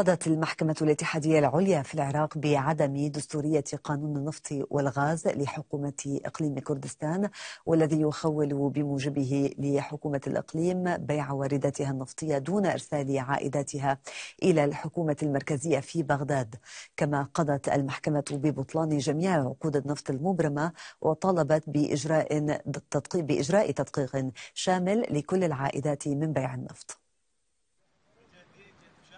قضت المحكمة الاتحادية العليا في العراق بعدم دستورية قانون النفط والغاز لحكومة إقليم كردستان، والذي يخول بموجبه لحكومة الإقليم بيع وارداتها النفطية دون إرسال عائداتها إلى الحكومة المركزية في بغداد. كما قضت المحكمة ببطلان جميع عقود النفط المبرمة، وطالبت بإجراء تدقيق شامل لكل العائدات من بيع النفط.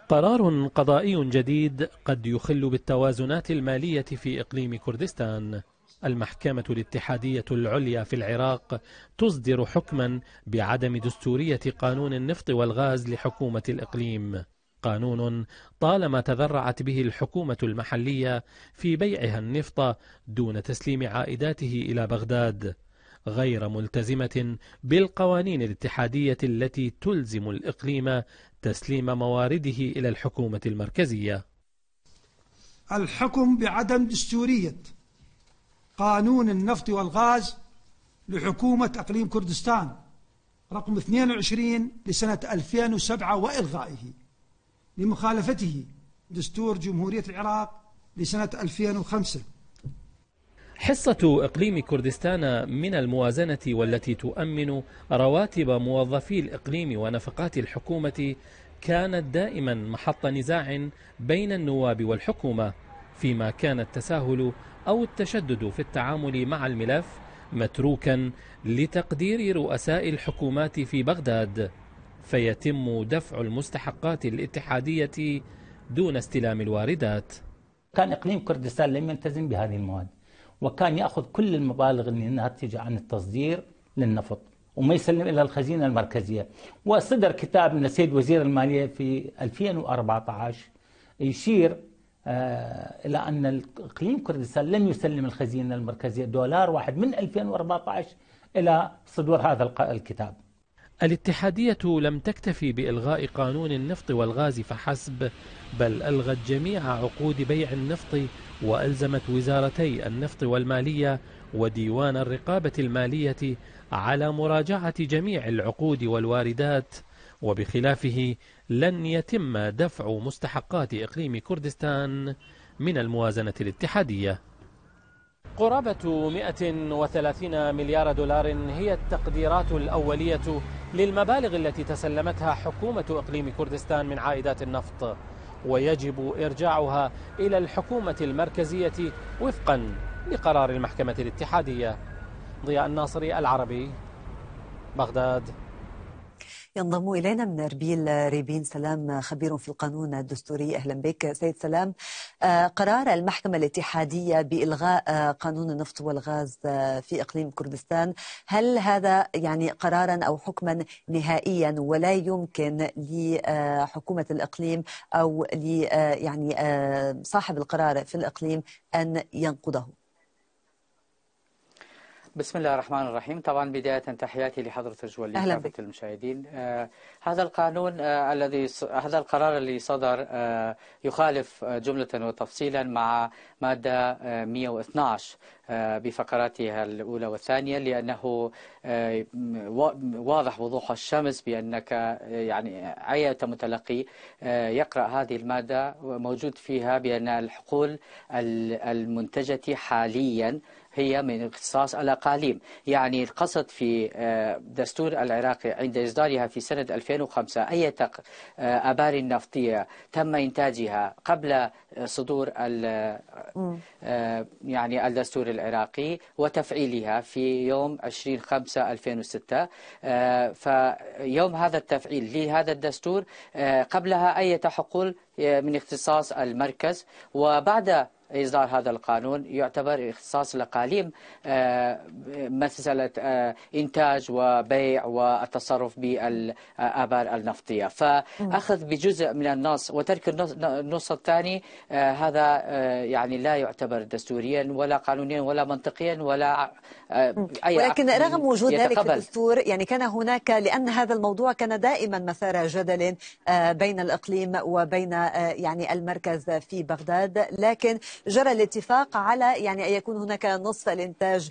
قرار قضائي جديد قد يخل بالتوازنات المالية في إقليم كردستان. المحكمة الاتحادية العليا في العراق تصدر حكما بعدم دستورية قانون النفط والغاز لحكومة الإقليم، قانون طالما تذرعت به الحكومة المحلية في بيعها النفط دون تسليم عائداته إلى بغداد، غير ملتزمة بالقوانين الاتحادية التي تلزم الإقليم تسليم موارده إلى الحكومة المركزية. الحكم بعدم دستورية قانون النفط والغاز لحكومة أقليم كردستان رقم 22 لسنة 2007 وإلغائه لمخالفته دستور جمهورية العراق لسنة 2005. حصة إقليم كردستان من الموازنة والتي تؤمن رواتب موظفي الإقليم ونفقات الحكومة كانت دائما محط نزاع بين النواب والحكومة، فيما كان التساهل أو التشدد في التعامل مع الملف متروكا لتقدير رؤساء الحكومات في بغداد، فيتم دفع المستحقات الاتحادية دون استلام الواردات. كان إقليم كردستان لم يلتزم بهذه المواد، وكان يأخذ كل المبالغ اللي ناتجة عن التصدير للنفط وما يسلم إلى الخزينة المركزية. وصدر كتاب من السيد وزير المالية في 2014 يشير إلى أن الإقليم كردستان لم يسلم الخزينة المركزية دولار واحد من 2014 إلى صدور هذا الكتاب. الاتحادية لم تكتفي بإلغاء قانون النفط والغاز فحسب، بل ألغت جميع عقود بيع النفط، وألزمت وزارتي النفط والمالية وديوان الرقابة المالية على مراجعة جميع العقود والواردات، وبخلافه لن يتم دفع مستحقات إقليم كردستان من الموازنة الاتحادية. قرابة 130 مليار دولار هي التقديرات الأولية للمبالغ التي تسلمتها حكومة إقليم كردستان من عائدات النفط، ويجب إرجاعها إلى الحكومة المركزية وفقا لقرار المحكمة الاتحادية. ضياء الناصري، العربي، بغداد. ينضم إلينا من أربيل ريبين سلام، خبير في القانون الدستوري. أهلا بك سيد سلام. قرار المحكمة الاتحادية بإلغاء قانون النفط والغاز في إقليم كردستان، هل هذا يعني قرارا أو حكما نهائيا ولا يمكن لحكومة الإقليم أو يعني صاحب القرار في الإقليم أن ينقضه؟ بسم الله الرحمن الرحيم. طبعا بداية تحياتي لحضرتك ولكافة المشاهدين. هذا القانون هذا القرار اللي صدر يخالف جملة وتفصيلا مع مادة 112 بفقراتها الأولى والثانية، لأنه واضح وضوح الشمس بأنك يعني أي متلقي يقرأ هذه المادة موجود فيها بأن الحقول المنتجة حاليا هي من اختصاص الأقاليم. يعني القصد في دستور العراقي عند إصدارها في سنة 2005 أي أبار نفطية تم إنتاجها قبل صدور يعني الدستور العراقي وتفعيلها في يوم 20/5/2006، فيوم هذا التفعيل لهذا الدستور قبلها أي حقول من اختصاص المركز، وبعد إصدار هذا القانون يعتبر اختصاص الأقاليم مسألة إنتاج وبيع والتصرف بالآبار النفطية. فأخذ بجزء من النص وترك النص الثاني هذا يعني لا يعتبر دستوريا ولا قانونيا ولا منطقيا ولا أي. ولكن رغم وجود ذلك في الدستور يعني كان هناك، لأن هذا الموضوع كان دائما مثار جدل بين الإقليم وبين يعني المركز في بغداد، لكن جرى الاتفاق على يعني أن يكون هناك نصف الإنتاج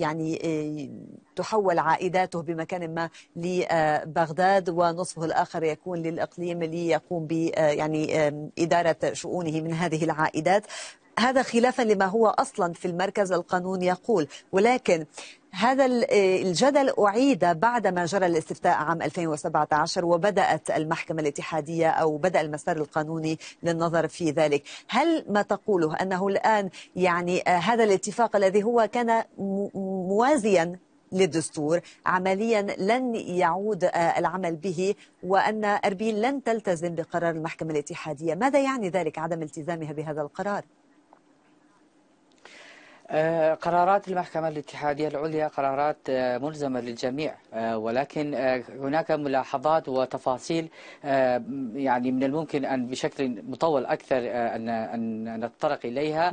يعني تحول عائداته بمكان ما لبغداد ونصفه الآخر يكون للإقليم ليقوم ب يعني إدارة شؤونه من هذه العائدات. هذا خلافا لما هو أصلا في المركز القانون يقول، ولكن هذا الجدل أعيد بعدما جرى الاستفتاء عام 2017 وبدأت المحكمة الاتحادية أو بدأ المسار القانوني للنظر في ذلك. هل ما تقوله أنه الآن يعني هذا الاتفاق الذي هو كان موازيا للدستور عمليا لن يعود العمل به، وأن أربيل لن تلتزم بقرار المحكمة الاتحادية؟ ماذا يعني ذلك عدم التزامها بهذا القرار؟ قرارات المحكمة الاتحادية العليا قرارات ملزمة للجميع، ولكن هناك ملاحظات وتفاصيل يعني من الممكن أن بشكل مطول أكثر أن نتطرق إليها.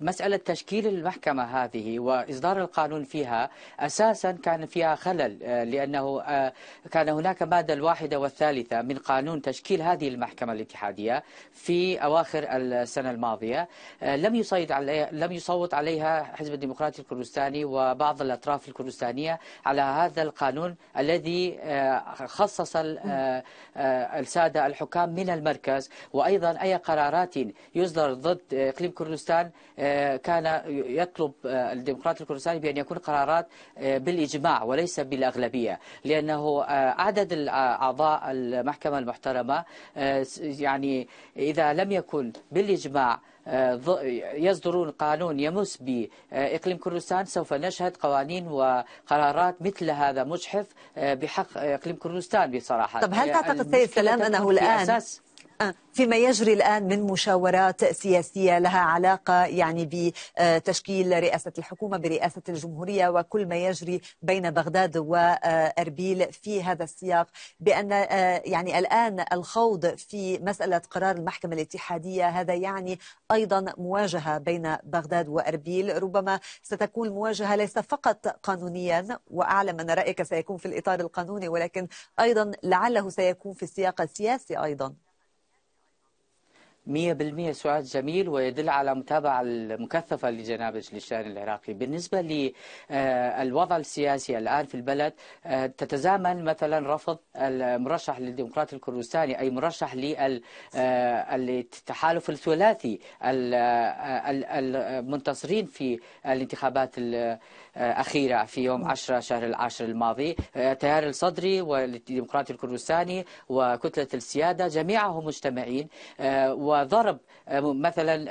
مسألة تشكيل المحكمة هذه وإصدار القانون فيها أساسا كان فيها خلل، لأنه كان هناك مادة الواحدة والثالثة من قانون تشكيل هذه المحكمة الاتحادية في أواخر السنة الماضية لم يصوت عليها حزب الديمقراطي الكردستاني وبعض الأطراف الكردستانية على هذا القانون الذي خصص السادة الحكام من المركز. وأيضا أي قرارات يصدر ضد إقليم كردستان كان يطلب الديمقراطي الكردستاني بأن يكون قرارات بالإجماع وليس بالأغلبية، لأنه عدد الأعضاء المحكمة المحترمة يعني إذا لم يكن بالإجماع يصدرون قانون يمس بإقليم كردستان سوف نشهد قوانين وقرارات مثل هذا مجحف بحق إقليم كردستان بصراحة. طب هل تعتقد سيد سلام أنه الآن فيما يجري الآن من مشاورات سياسية لها علاقة يعني بتشكيل رئاسة الحكومة برئاسة الجمهورية وكل ما يجري بين بغداد وأربيل في هذا السياق، بأن يعني الآن الخوض في مسألة قرار المحكمة الاتحادية هذا يعني أيضا مواجهة بين بغداد وأربيل، ربما ستكون مواجهة ليس فقط قانونيا، وأعلم أن رأيك سيكون في الإطار القانوني، ولكن أيضا لعله سيكون في السياق السياسي أيضا؟ 100% سؤال جميل ويدل على متابعة المكثفة لجنابش للشأن العراقي. بالنسبة للوضع السياسي الآن في البلد تتزامن مثلا رفض المرشح للديمقراطي الكردستاني أي مرشح للتحالف الثلاثي المنتصرين في الانتخابات الأخيرة في يوم 10 شهر العاشر الماضي، تيار الصدري والديمقراطي الكردستاني وكتلة السيادة جميعهم مجتمعين، وضرب مثلا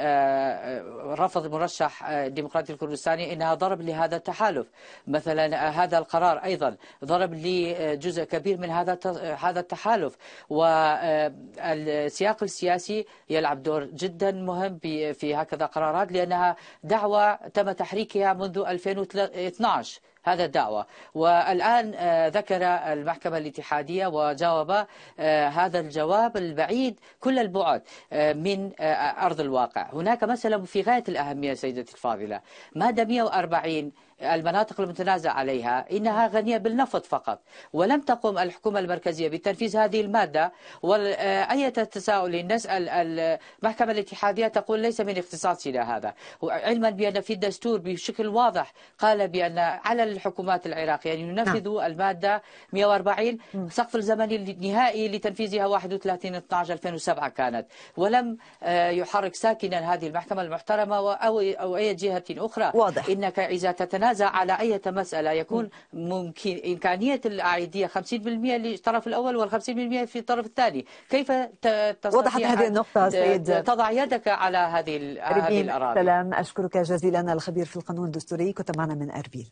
رفض المرشح الديمقراطي الكردستاني انها ضرب لهذا التحالف. مثلا هذا القرار ايضا ضرب لجزء كبير من هذا التحالف، والسياق السياسي يلعب دور جدا مهم في هكذا قرارات، لانها دعوه تم تحريكها منذ 2012 هذا الدعوة، والآن ذكر المحكمة الاتحادية وجاوب هذا الجواب البعيد كل البعد من أرض الواقع. هناك مسألة في غاية الأهمية سيدتي الفاضلة، مادة 140 المناطق المتنازع عليها إنها غنية بالنفط فقط، ولم تقم الحكومة المركزية بتنفيذ هذه المادة. وأي تساؤل نسأل المحكمة الاتحادية تقول ليس من اختصاصنا هذا، علما بأن في الدستور بشكل واضح قال بأن على الحكومات العراقية أن ينفذوا المادة 140 سقف الزمني النهائي لتنفيذها 31/12/2007 كانت، ولم يحرك ساكنا هذه المحكمة المحترمة أو أي جهة أخرى. واضح. إنك إذا تتنازع على أي مسألة يكون ممكن إمكانية الأعيدية 50% للطرف الأول وال50% في الطرف الثاني. كيف تستطيع وضحت هذه النقطة سيد تضع يدك على هذه الأراضي؟ ريبين سلام، أشكرك جزيلا، الخبير في القانون الدستوري، كنت معنا من أربيل.